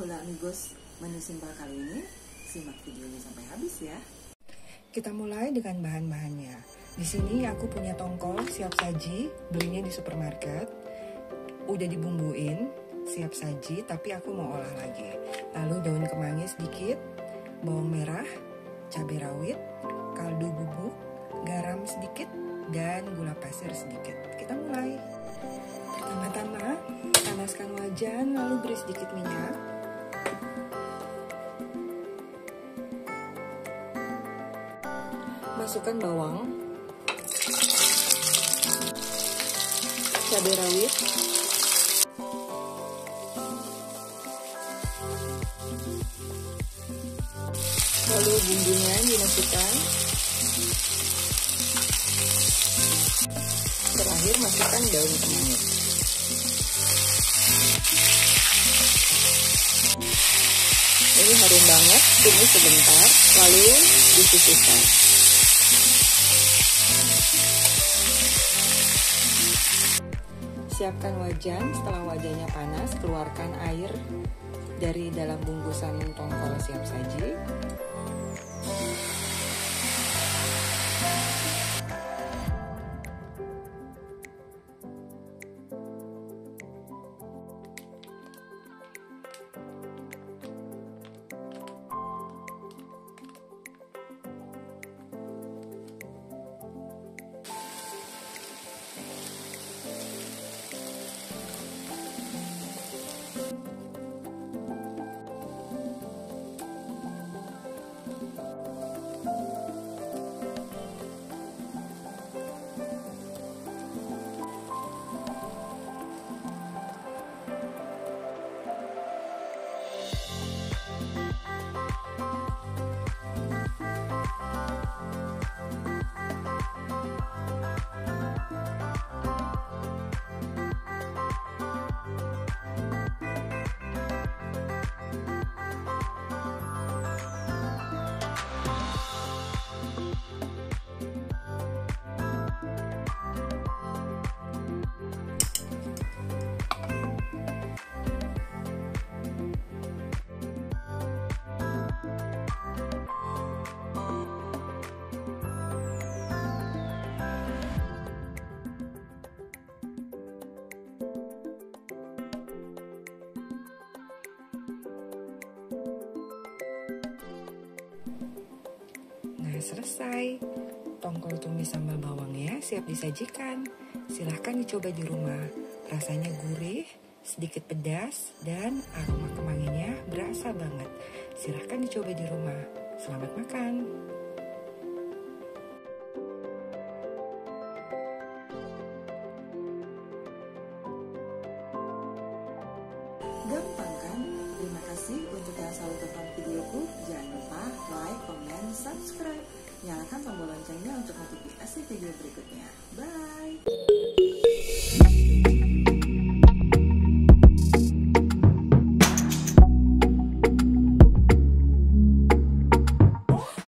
Hola amigos, menu simpel kali ini, simak videonya sampai habis ya. Kita mulai dengan bahan-bahannya. Di sini aku punya tongkol siap saji, belinya di supermarket. Udah dibumbuin, siap saji, tapi aku mau olah lagi. Lalu daun kemangi sedikit, bawang merah, cabai rawit, kaldu bubuk, garam sedikit, dan gula pasir sedikit. Kita mulai. Pertama-tama, panaskan wajan, lalu beri sedikit minyak. Masukkan bawang, cabai rawit, lalu bumbunya dimasukkan. Terakhir masukkan daun kemangi. Ini harum banget, tunggu sebentar, lalu disisihkan. Siapkan wajan, setelah wajannya panas, keluarkan air dari dalam bungkusan tongkol siap saji. Selesai, tongkol tumis sambal bawangnya siap disajikan. Silahkan dicoba di rumah, rasanya gurih, sedikit pedas, dan aroma kemanginya berasa banget. Silahkan dicoba di rumah, selamat makan. Gampang kan? Terima kasih untuk yang selalu tonton videoku. Jangan lupa like, comment, subscribe. Nyalakan tombol loncengnya untuk notifikasi video berikutnya. Bye!